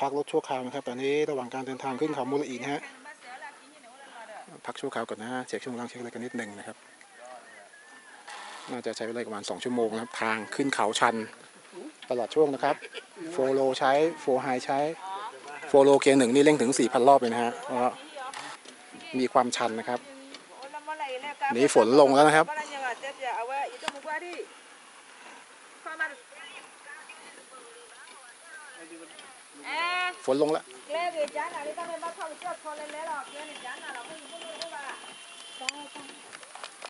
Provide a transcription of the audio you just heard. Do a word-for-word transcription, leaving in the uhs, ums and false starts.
พักรถชั่วคราวนะครับตอนนี้ระหว่างการเดินทางขึ้นเขามูลอีนะฮะพักชั่วคราวก่อนนะเช็คช่วงล่างเช็คอะไรกันนิดหนึ่งนะครับน่าจะใช้เวลาประมาณสองชั่วโมงนะครับทางขึ้นเขาชันตลอดช่วงนะครับโฟโลใช้โฟไฮใช้โฟโลเกียร์หนึ่งนี่เร่งถึง สี่พัน รอบเลยนะฮะมีความชันนะครับนี่ฝนลงแล้วนะครับฝนลงแล้ว